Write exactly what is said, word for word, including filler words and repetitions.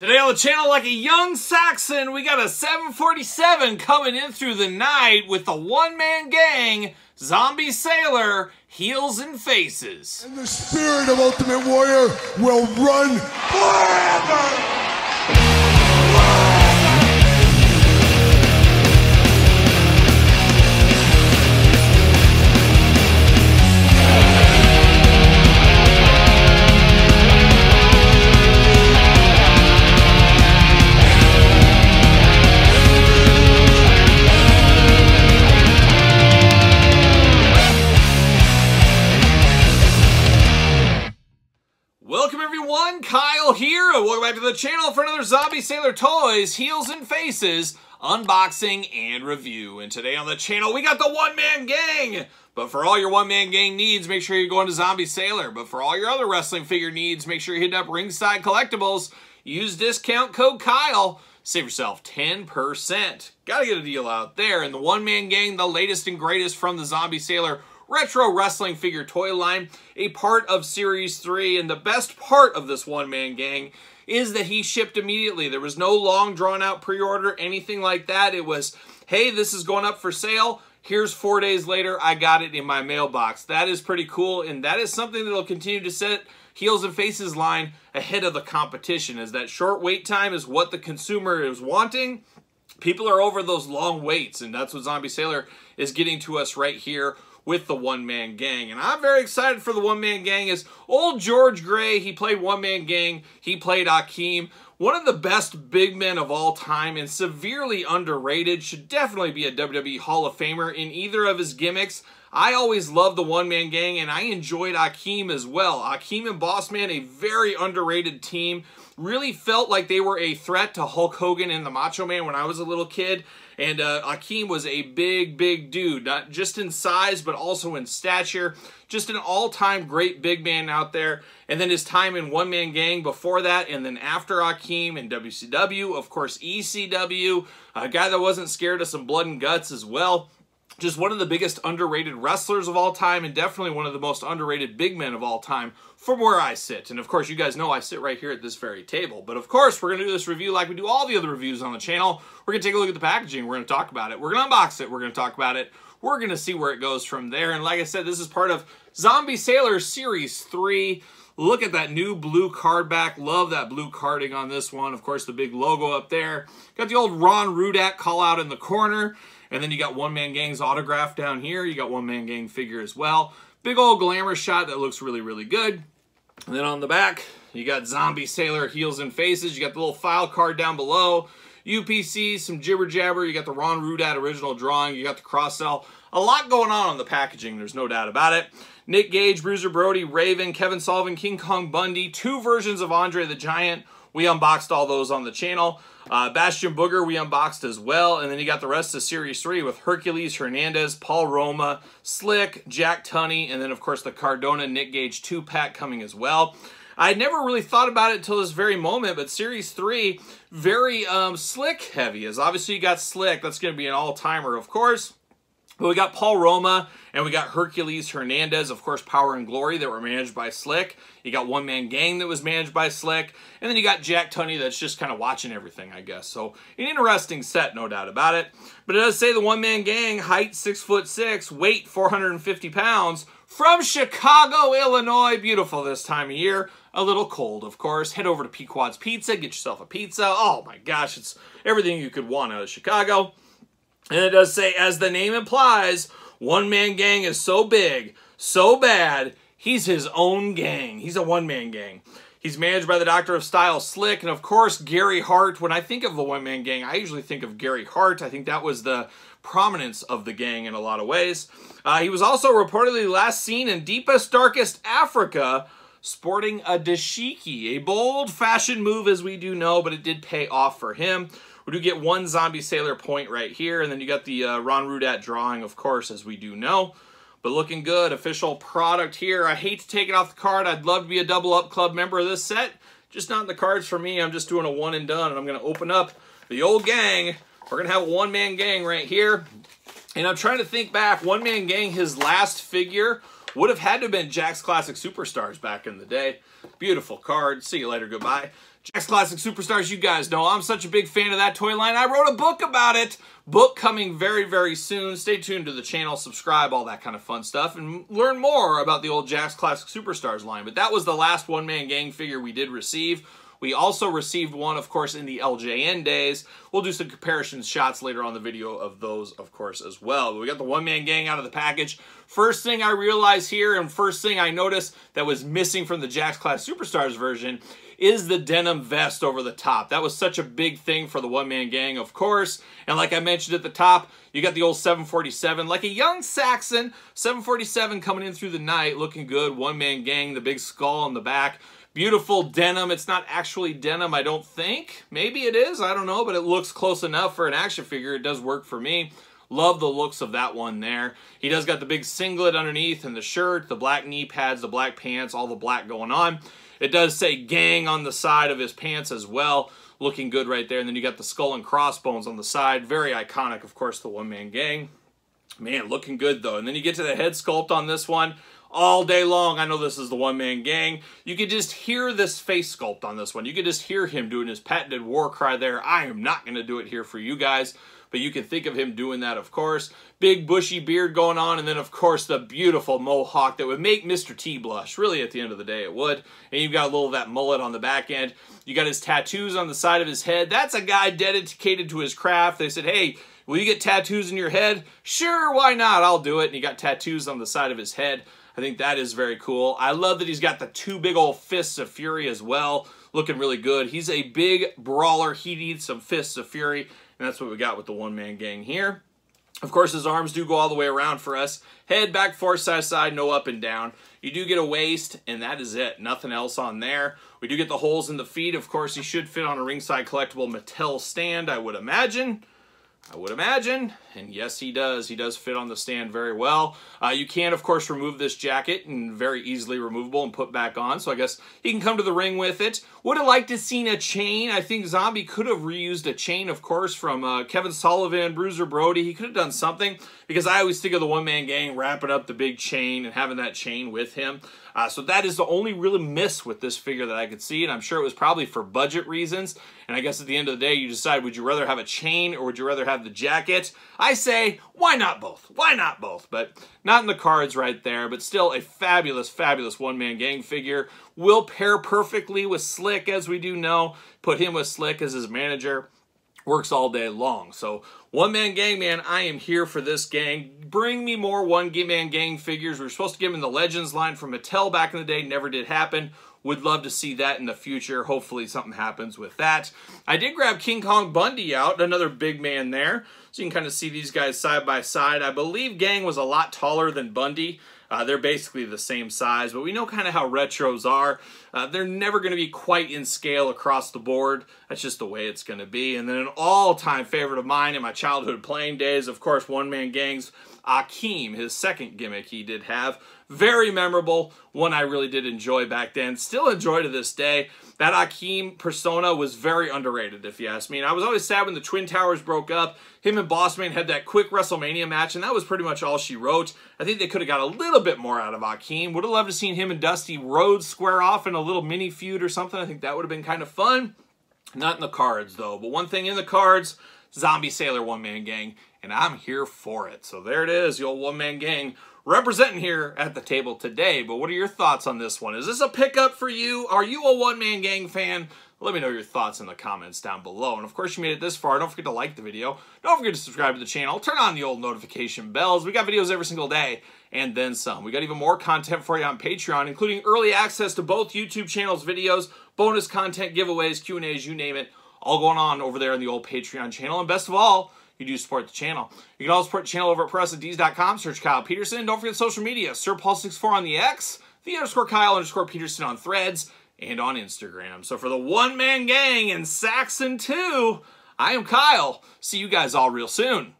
Today on the channel, like a young Saxon, we got a seven forty-seven coming in through the night with the One Man Gang, Zombie Sailor, Heels and Faces. And the spirit of Ultimate Warrior will run forever! Kyle here, and welcome back to the channel for another Zombie Sailor Toys, Heels and Faces, unboxing and review. And today on the channel, we got the One Man Gang. But for all your One Man Gang needs, make sure you're going to Zombie Sailor. But for all your other wrestling figure needs, make sure you're hitting up Ringside Collectibles. Use discount code Kyle. Save yourself ten percent. Gotta get a deal out there. And the One Man Gang, the latest and greatest from the Zombie Sailor Retro Wrestling Figure Toy Line, a part of Series three, and the best part of this one-man gang is that he shipped immediately. There was no long, drawn-out pre-order, anything like that. It was, hey, this is going up for sale. Here's four days later, I got it in my mailbox. That is pretty cool, and that is something that will continue to set Heels and Faces line ahead of the competition, as that short wait time is what the consumer is wanting. People are over those long waits, and that's what Zombie Sailor is getting to us right here with the One Man Gang. And I'm very excited for the One Man Gang. Is old George Gray, he played One Man Gang, he played Akeem, one of the best big men of all time and severely underrated, should definitely be a W W E Hall of Famer in either of his gimmicks. I always loved the One Man Gang, and I enjoyed Akeem as well. Akeem and Bossman, a very underrated team, really felt like they were a threat to Hulk Hogan and the Macho Man when I was a little kid. And uh, Akeem was a big, big dude, not just in size, but also in stature. Just an all-time great big man out there. And then his time in One Man Gang before that, and then after Akeem in W C W, of course E C W, a guy that wasn't scared of some blood and guts as well. Just one of the biggest underrated wrestlers of all time, and definitely one of the most underrated big men of all time from where I sit. And of course, you guys know I sit right here at this very table. But of course, we're going to do this review like we do all the other reviews on the channel. We're going to take a look at the packaging. We're going to talk about it. We're going to unbox it. We're going to talk about it. We're going to see where it goes from there. And like I said, this is part of Zombie Sailor Series three. Look at that new blue card back. Love that blue carding on this one. Of course, the big logo up there. Got the old Ron Rudak call out in the corner. And then you got One Man Gang's autograph down here. You got One Man Gang figure as well. Big old glamour shot that looks really, really good. And then on the back, you got Zombie Sailor, Heels and Faces. You got the little file card down below. U P C, some jibber jabber. You got the Ron Rudat original drawing. You got the cross sell. A lot going on on the packaging. There's no doubt about it. Nick Gage, Bruiser Brody, Raven, Kevin Sullivan, King Kong Bundy, two versions of Andre the Giant. We unboxed all those on the channel. Uh, Bastian Booger we unboxed as well. And then you got the rest of Series three with Hercules Hernandez, Paul Roma, Slick, Jack Tunney, and then, of course, the Cardona Nick Gage two-pack coming as well. I never really thought about it until this very moment, but Series three, very um, Slick heavy. As obviously you got Slick. That's going to be an all-timer, of course. But we got Paul Roma, and we got Hercules Hernandez, of course, Power and Glory, that were managed by Slick. You got One Man Gang that was managed by Slick. And then you got Jack Tunney that's just kind of watching everything, I guess. So, an interesting set, no doubt about it. But it does say the One Man Gang, height six foot six, weight four hundred fifty pounds, from Chicago, Illinois. Beautiful this time of year. A little cold, of course. Head over to Pequod's Pizza, get yourself a pizza. Oh my gosh, it's everything you could want out of Chicago. And it does say, as the name implies, One Man Gang is so big, so bad, he's his own gang. He's a one-man gang. He's managed by the Doctor of Style, Slick, and of course, Gary Hart. When I think of the One Man Gang, I usually think of Gary Hart. I think that was the prominence of the gang in a lot of ways. Uh, he was also reportedly last seen in deepest, darkest Africa, sporting a dashiki, a bold-fashioned move, as we do know, but it did pay off for him. We do get one Zombie Sailor point right here, and then you got the uh, Ron Rudat drawing, of course, as we do know. But looking good, official product here. I hate to take it off the card. I'd love to be a Double Up Club member of this set. Just not in the cards for me. I'm just doing a one and done, and I'm going to open up the old gang. We're going to have a one-man gang right here. And I'm trying to think back. One Man Gang, his last figure would have had to have been Jax Classic Superstars back in the day. Beautiful card. See you later. Goodbye. Jax Classic Superstars, you guys know I'm such a big fan of that toy line. I wrote a book about it. Book coming very, very soon. Stay tuned to the channel, subscribe, all that kind of fun stuff, and learn more about the old Jax Classic Superstars line. But that was the last One Man Gang figure we did receive. We also received one, of course, in the L J N days. We'll do some comparison shots later on the video of those, of course, as well. But we got the One Man Gang out of the package. First thing I realized here, and first thing I noticed that was missing from the Jax Class Superstars version, is the denim vest over the top. That was such a big thing for the One Man Gang, of course. And like I mentioned at the top, you got the old seven forty-seven, like a young Saxon, seven forty-seven coming in through the night, looking good. One Man Gang, the big skull on the back. Beautiful denim. It's not actually denim, I don't think. Maybe it is, I don't know, but it looks close enough for an action figure. It does work for me. Love the looks of that one there. He does got the big singlet underneath and the shirt, the black knee pads, the black pants, all the black going on. It does say gang on the side of his pants as well. Looking good right there. And then you got the skull and crossbones on the side. Very iconic, of course, the One Man Gang. Man, looking good though. And then you get to the head sculpt on this one. All day long, I know this is the One Man Gang. You could just hear this face sculpt on this one. You could just hear him doing his patented war cry there. I am not going to do it here for you guys, but you can think of him doing that, of course. Big bushy beard going on, and then, of course, the beautiful mohawk that would make Mister T blush. Really, at the end of the day, it would. And you've got a little of that mullet on the back end. You got his tattoos on the side of his head. That's a guy dedicated to his craft. They said, hey, will you get tattoos in your head? Sure, why not? I'll do it. And he got tattoos on the side of his head. I think that is very cool. I love that he's got the two big old fists of fury as well. Looking really good. He's a big brawler. He needs some fists of fury. And that's what we got with the One Man Gang here. Of course, his arms do go all the way around for us. Head back, forth, side, side, no up and down. You do get a waist, and that is it. Nothing else on there. We do get the holes in the feet. Of course, he should fit on a Ringside Collectible Mattel stand, I would imagine. I would imagine, and yes, he does. He does fit on the stand very well. Uh, you can, of course, remove this jacket, and very easily removable and put back on, so I guess he can come to the ring with it. Would have liked to have seen a chain. I think Zombie could have reused a chain, of course, from uh, Kevin Sullivan, Bruiser Brody. He could have done something, because I always think of the One Man Gang wrapping up the big chain and having that chain with him. Uh, so that is the only really miss with this figure that I could see, and I'm sure it was probably for budget reasons. And I guess at the end of the day, you decide, would you rather have a chain or would you rather have the jacket? I say, why not both? Why not both? But not in the cards right there, but still a fabulous, fabulous one-man gang figure. Will pair perfectly with Slick, as we do know. Put him with Slick as his manager. Works all day long. So One Man Gang, man, I am here for this gang. Bring me more One Man Gang figures. We were supposed to give them the Legends line from Mattel back in the day. Never did happen. Would love to see that in the future. Hopefully something happens with that. I did grab King Kong Bundy out, another big man there. So you can kind of see these guys side by side. I believe Gang was a lot taller than Bundy. Uh, they're basically the same size, but we know kind of how retros are. Uh, they're never going to be quite in scale across the board. That's just the way it's going to be. And then an all-time favorite of mine in my childhood playing days, of course, One Man Gang's Akeem, his second gimmick he did have. Very memorable, one I really did enjoy back then. Still enjoy to this day. That Akeem persona was very underrated, if you ask me. And I was always sad when the Twin Towers broke up. Him and Bossman had that quick WrestleMania match, and that was pretty much all she wrote. I think they could have got a little bit more out of Akeem. Would have loved to have seen him and Dusty Rhodes square off in a little mini feud or something. I think that would have been kind of fun. Not in the cards, though. But one thing in the cards, Zombie Sailor One Man Gang, and I'm here for it. So there it is, the old One Man Gang representing here at the table today. But what are your thoughts on this one? Is this a pickup for you? Are you a One Man Gang fan? Let me know your thoughts in the comments down below. And of course, you made it this far. Don't forget to like the video. Don't forget to subscribe to the channel. Turn on the old notification bells. We got videos every single day and then some. We got even more content for you on Patreon, including early access to both YouTube channels' videos, bonus content, giveaways, Q and A's, you name it. All going on over there in the old Patreon channel. And best of all, you do support the channel. You can also support the channel over at prowrestling tees dot com. Search Kyle Peterson. Don't forget social media. Sir Paul sixty-four on the X, the underscore Kyle underscore Peterson on Threads, and on Instagram. So for the One Man Gang and Saxon two, I am Kyle. See you guys all real soon.